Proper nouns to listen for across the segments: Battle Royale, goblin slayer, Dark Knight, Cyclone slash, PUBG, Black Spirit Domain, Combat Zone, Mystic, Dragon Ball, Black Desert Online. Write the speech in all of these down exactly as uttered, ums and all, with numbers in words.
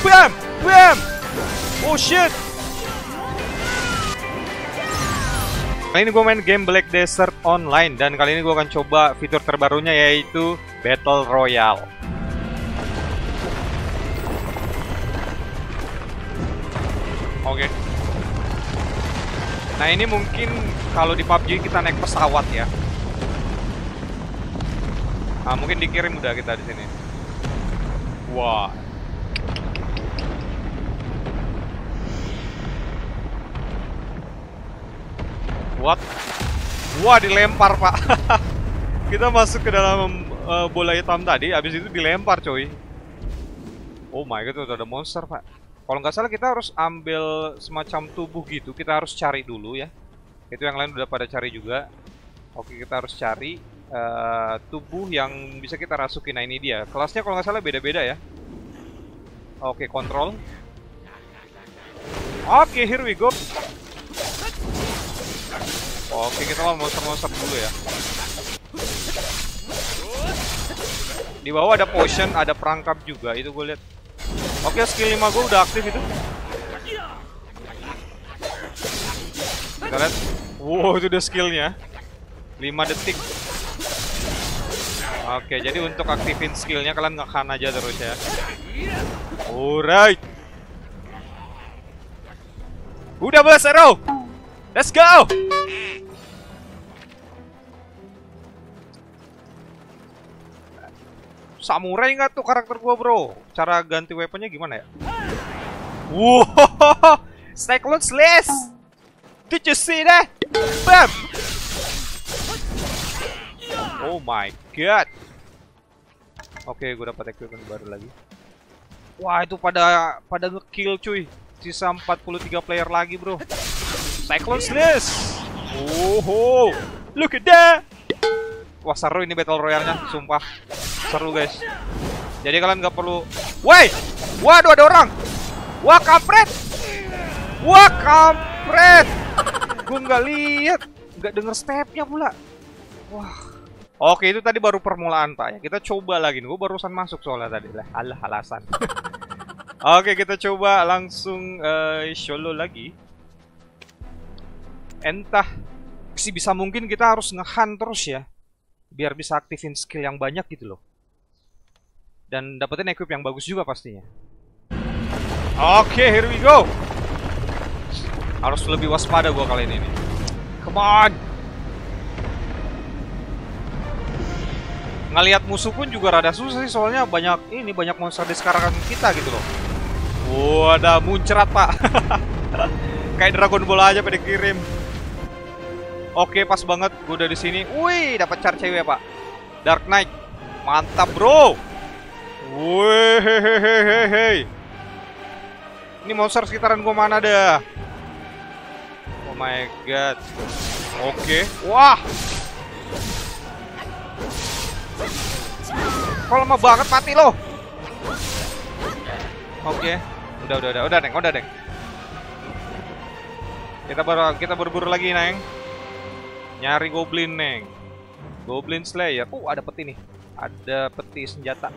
Bam! Bam! Oh shit! Kali ini gue main game Black Desert Online, dan kali ini gue akan coba fitur terbarunya, yaitu Battle Royale. Oke. Okay. Nah ini mungkin kalau di P U B G kita naik pesawat ya. Nah mungkin dikirim udah kita di sini. Wah. Wow. What? Wah, dilempar pak. Kita masuk ke dalam uh, bola hitam tadi, habis itu dilempar coy. Oh my god, udah ada monster pak. Kalau nggak salah kita harus ambil semacam tubuh gitu, kita harus cari dulu ya. Itu yang lain udah pada cari juga. Oke, kita harus cari uh, tubuh yang bisa kita rasukin. Nah ini dia, kelasnya kalau nggak salah beda-beda ya. Oke, kontrol. Oke, here we go. Oke, kita mau monster-monster dulu ya. Di bawah ada potion, ada perangkap juga, itu gue lihat. Oke, skill lima gue udah aktif itu. Kita lihat. Wow, itu udah skillnya lima detik. Oke, jadi untuk aktifin skillnya kalian ngekan aja terus ya. Alright. Udah belas arrow. Let's go. Samurai nggak tuh karakter gua bro? Cara ganti weaponnya gimana ya? Wow, Cyclone slash. Did you see that? Bam! Oh my god. Oke, okay, gua dapat equipment baru lagi. Wah, itu pada pada ngekill cuy. Sisa empat puluh tiga player lagi bro. Cyclone slash. Oh, look at that. Wah, seru ini battle royale-nya, sumpah. Seru guys. Jadi kalian nggak perlu. Woi, waduh ada orang. Wah kampret. Wah kampret. Gue nggak lihat, nggak denger stepnya pula. Wah. Oke, itu tadi baru permulaan pak ya. Kita coba lagi. Gue barusan masuk soalnya tadi lah. Alah alasan. Oke, kita coba langsung uh, solo lagi. Entah sih bisa mungkin kita harus ngehan terus ya. Biar bisa aktifin skill yang banyak gitu loh. Dan dapetin equip yang bagus juga pastinya. Oke, okay, here we go. Harus lebih waspada gua kali ini nih. Come on. Ngelihat musuh pun juga rada susah sih, soalnya banyak ini banyak monster di sekarang kita gitu loh. Wah, ada muncrat pak. Kayak Dragon Ball aja pada kirim. Oke, pas banget gue udah di sini. Wih, dapat char cewek pak. Dark Knight, mantap bro. Wih, hehehe. Ini monster sekitaran gue mana dah? Oh my god. Oke, wah. Kok lama banget mati loh. Oke, udah udah udah udah neng, udah neng. Kita baru kita berburu lagi neng. Nyari goblin neng. Goblin slayer. Oh, ada peti nih. Ada peti senjata.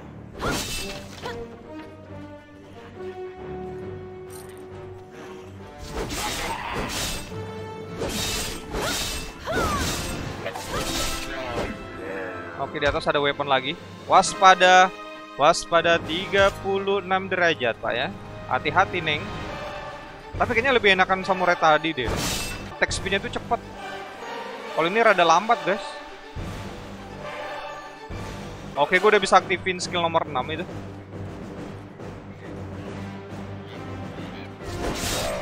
Oke, di atas ada weapon lagi. Waspada. Waspada tiga puluh enam derajat, Pak ya. Hati-hati neng. Tapi kayaknya lebih enakan samurai tadi deh. Attack speed-nya tuh cepet. Kalau ini rada lambat guys. Oke, gue udah bisa aktifin skill nomor enam itu.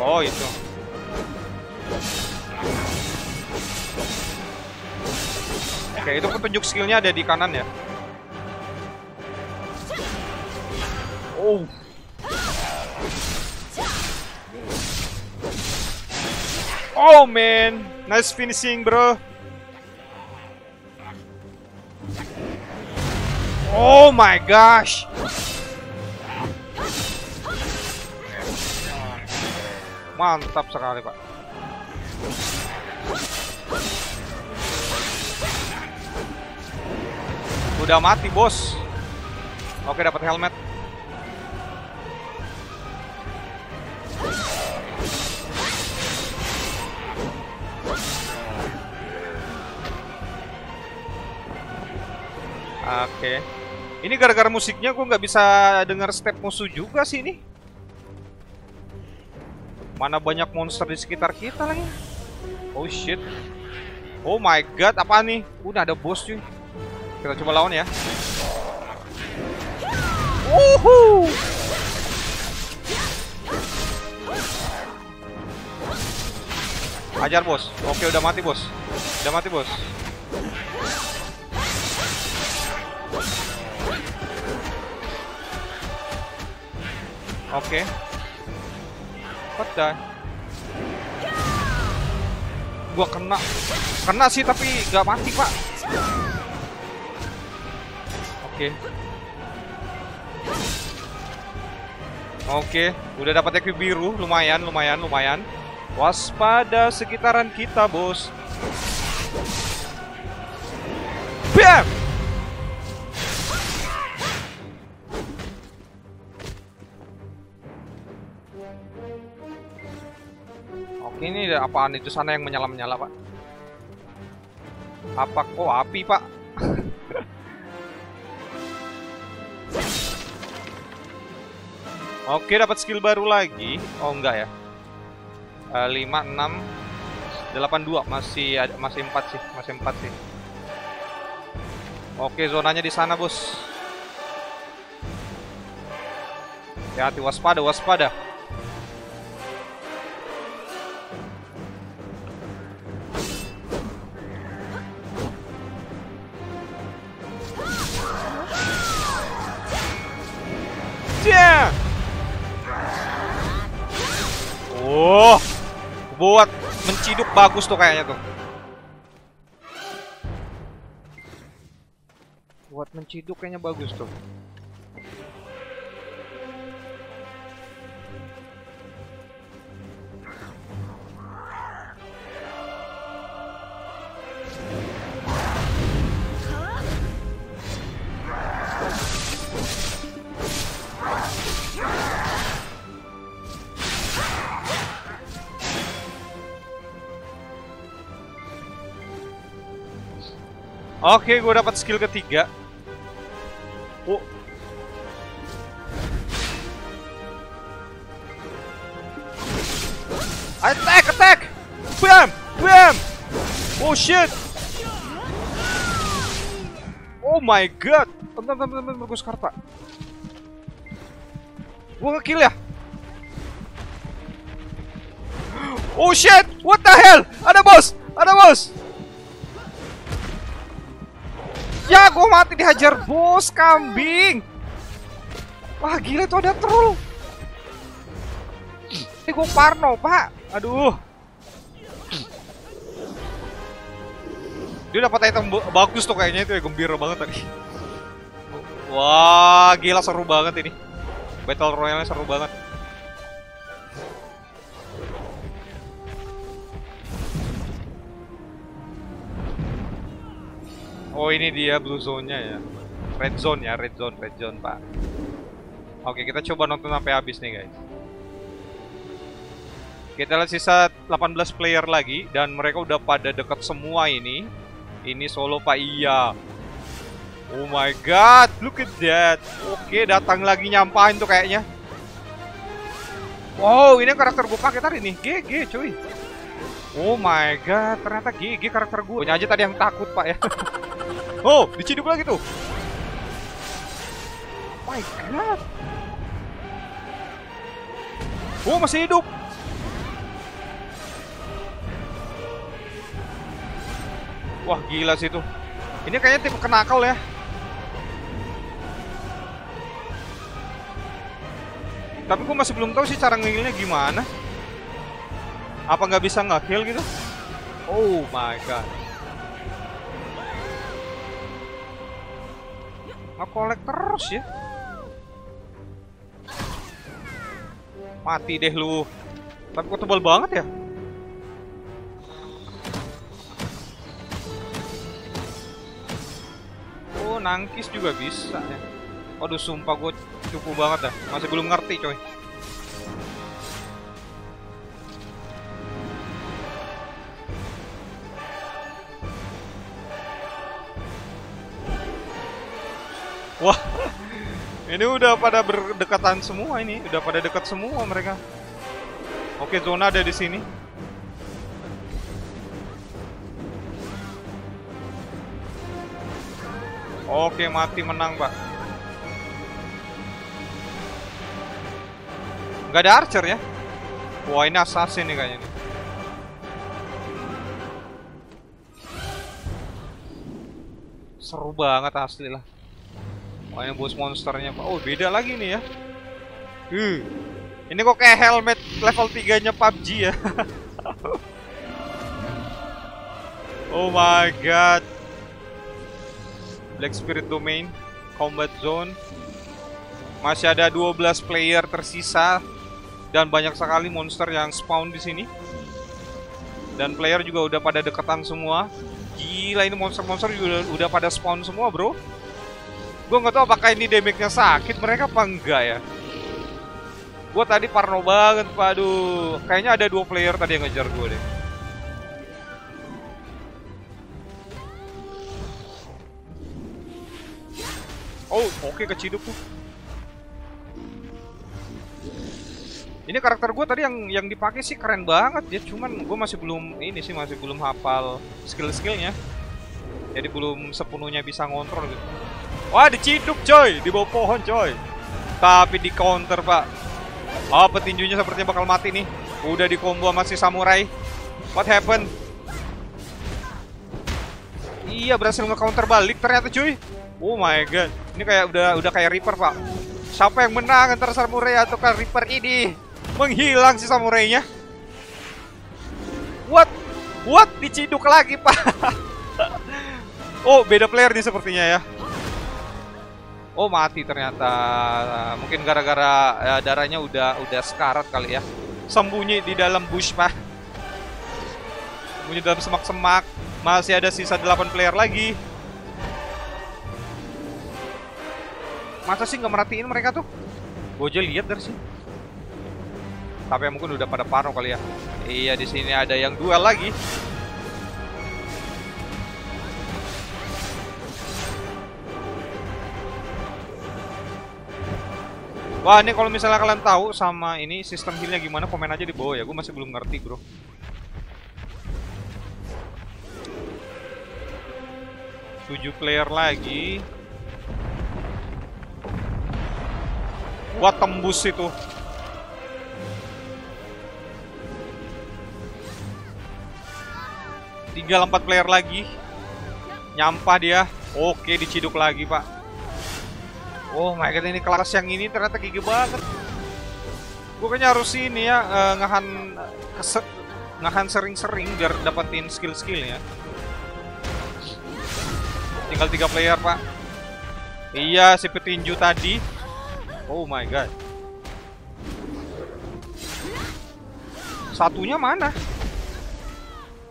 Oh itu. Oke, itu petunjuk skillnya ada di kanan ya. Oh. Oh man, nice finishing bro. Oh my gosh. Mantap sekali pak. Udah mati bos. Oke, dapat helmet. Oke. Ini gara-gara musiknya gue nggak bisa dengar step musuh juga sih ini. Mana banyak monster di sekitar kita lagi. Oh shit. Oh my god, apa nih? Udah ada boss cuy. Kita coba lawan ya. Wuhu. Ajar bos. Oke, udah mati bos. Udah mati bos. Oke. Kota. Gua kena. Kena sih tapi gak mati, Pak. Oke. Oke, udah dapat E Q biru, lumayan, lumayan, lumayan. Waspada sekitaran kita, bos. Bam! Oke, ini ada apaan itu sana yang menyala-menyala, Pak? Apa kok oh, api, Pak? Oke, dapat skill baru lagi. Oh, enggak ya. lima enam delapan dua masih ada, masih empat sih, masih empat sih. Oke, zonanya di sana, Bos. Hati-hati, waspada, waspada. Yeah! Oh. Buat menciduk bagus tuh kayaknya tuh. Buat menciduk kayaknya bagus tuh. Oke, gue dapat skill ketiga. Oh. Attack, attack. Bam, bam. Oh shit. Oh my god. Bentar, bentar, bentar, bentar, gue skarpa. Gue nge-kill ya? Oh shit. What the hell? Ada boss, ada boss. Ya, gue mati dihajar bos kambing. Wah, gila itu ada troll. Ini gue parno, Pak. Aduh. Dia dapat item bagus tuh kayaknya itu ya, gembira banget tadi. Wah, gila seru banget ini. Battle Royale-nya seru banget. Oh, ini dia blue zone-nya ya. Red zone ya, red zone, red zone, Pak. Oke, kita coba nonton sampai habis nih, guys. Kita lihat sisa delapan belas player lagi dan mereka udah pada dekat semua ini. Ini solo, Pak. Iya. Oh my god, look at that. Oke, datang lagi nyampain tuh kayaknya. Wow, ini karakter gue pakai tadi nih. G G, cuy. Oh my god, ternyata G G karakter gue. Punya aja tadi yang takut, Pak ya. Oh, diciduk lagi tuh. Oh my god. Oh, masih hidup. Wah, gila sih itu. Ini kayaknya tipe kenakal ya. Tapi gue masih belum tahu sih cara nge-heal-nya gimana. Apa nggak bisa nge-heal gitu? Oh my god. Nge-collect terus ya. Mati deh lu. Tapi kok tebal banget ya. Oh, nangkis juga bisa ya. Aduh, sumpah gue cupu banget dah. Masih belum ngerti, coy. Wah, ini udah pada berdekatan semua ini, udah pada dekat semua mereka. Oke, zona ada di sini. Oke, mati menang, Pak. Nggak ada archer ya? Wah, ini assassin nih kayaknya. Seru banget asli lah. Wah, ini bos monsternya, Pak. Oh, beda lagi nih ya. Uh. Ini kok kayak helmet level tiga-nya P U B G ya. Oh my god. Black Spirit Domain, Combat Zone. Masih ada dua belas player tersisa dan banyak sekali monster yang spawn di sini. Dan player juga udah pada deketan semua. Gila, ini monster-monster juga udah pada spawn semua, bro. Gue nggak tahu apakah ini damage-nya sakit mereka apa enggak ya. Gue tadi parno banget, waduh. Kayaknya ada dua player tadi yang ngejar gue deh. Oh, oke, keciduk tuh. Ini karakter gue tadi yang yang dipakai sih keren banget ya, cuman gue masih belum ini sih masih belum hafal skill-skillnya. Jadi belum sepenuhnya bisa ngontrol gitu. Wah, diciduk coy, di bawah pohon coy. Tapi di counter, Pak. Oh, petinjunya sepertinya bakal mati nih. Udah di combo sama si samurai. What happened? Iya, berhasil nge-counter balik ternyata cuy. Oh my god, ini kayak udah udah kayak Reaper, Pak. Siapa yang menang antara samurai atau kan Reaper ini? Menghilang si samurainya. What? What? Diciduk lagi, Pak. Oh, beda player nih sepertinya ya. Oh, mati ternyata. Mungkin gara-gara ya, darahnya udah udah sekarat kali ya. Sembunyi di dalam bush, Pak. Sembunyi dalam semak-semak. Masih ada sisa delapan player lagi. Masa sih nggak merhatiin mereka tuh? Gue aja lihat dari sini. Tapi ya mungkin udah pada parno kali ya. Iya, di sini ada yang duel lagi. Wah, ini kalau misalnya kalian tahu sama ini sistem healnya gimana, komen aja di bawah ya. Gue masih belum ngerti, bro. tujuh player lagi. Wah, tembus itu. Tiga empat player lagi. Nyampah dia. Oke, diciduk lagi, Pak. Oh my god, ini kelas yang ini ternyata gigi banget. Gue kayaknya harus ini ya, uh, ngahan keset, ngahan sering-sering biar dapetin skill-skillnya. Tinggal tiga player, Pak. Iya, si petinju tadi. Oh my god. Satunya mana?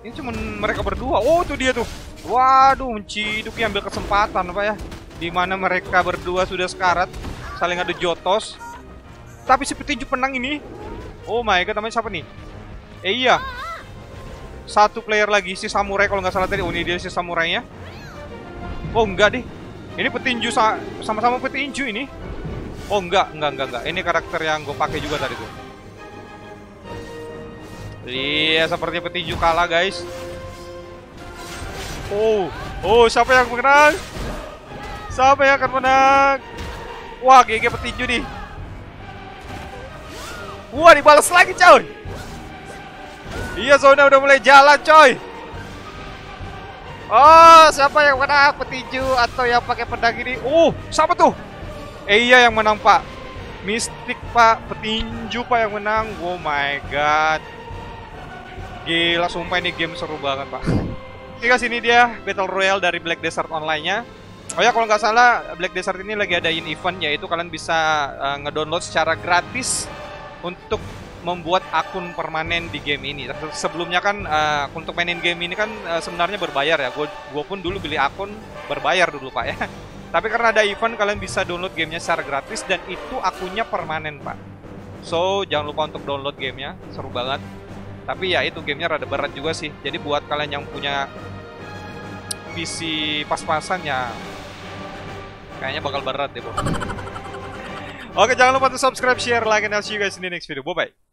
Ini cuman mereka berdua. Oh, tuh dia tuh. Waduh, Ciduk yang ambil kesempatan, Pak ya. Dimana mereka berdua sudah sekarat, saling ada jotos. Tapi si petinju penang ini. Oh my god, namanya siapa nih? Eh iya. Satu player lagi, si samurai kalau nggak salah tadi. Oh, ini dia si samurainya. Oh, enggak deh. Ini petinju sama-sama petinju ini. Oh enggak, enggak, enggak, enggak. Ini karakter yang gue pakai juga tadi tuh. Iya, sepertinya petinju kalah, guys. Oh, oh, siapa yang menang? Siapa yang akan menang? Wah, G G petinju nih. Wah, dibalas lagi, coy. Iya, zona udah mulai jalan, coy. Oh, siapa yang menang? Petinju atau yang pakai pedang ini? Oh, siapa tuh? Eh iya, yang menang, Pak. Mystic, Pak. Petinju, Pak, yang menang. Oh my god. Gila, sumpah ini game seru banget, Pak. Oke, sini dia Battle Royale dari Black Desert Online-nya. Oh ya, kalau nggak salah Black Desert ini lagi adain event, yaitu kalian bisa uh, ngedownload secara gratis untuk membuat akun permanen di game ini. Sebelumnya kan uh, untuk mainin game ini kan uh, sebenarnya berbayar ya. Gue pun dulu beli akun berbayar dulu, Pak ya. Tapi karena ada event, kalian bisa download gamenya secara gratis dan itu akunnya permanen, Pak. So, jangan lupa untuk download gamenya, seru banget. Tapi ya itu gamenya rada berat juga sih. Jadi buat kalian yang punya P C pas-pasan ya, Kayaknya bakal berat deh, Bro. Oke, jangan lupa untuk subscribe, share, like, and I'll see you guys in the next video. Bye-bye.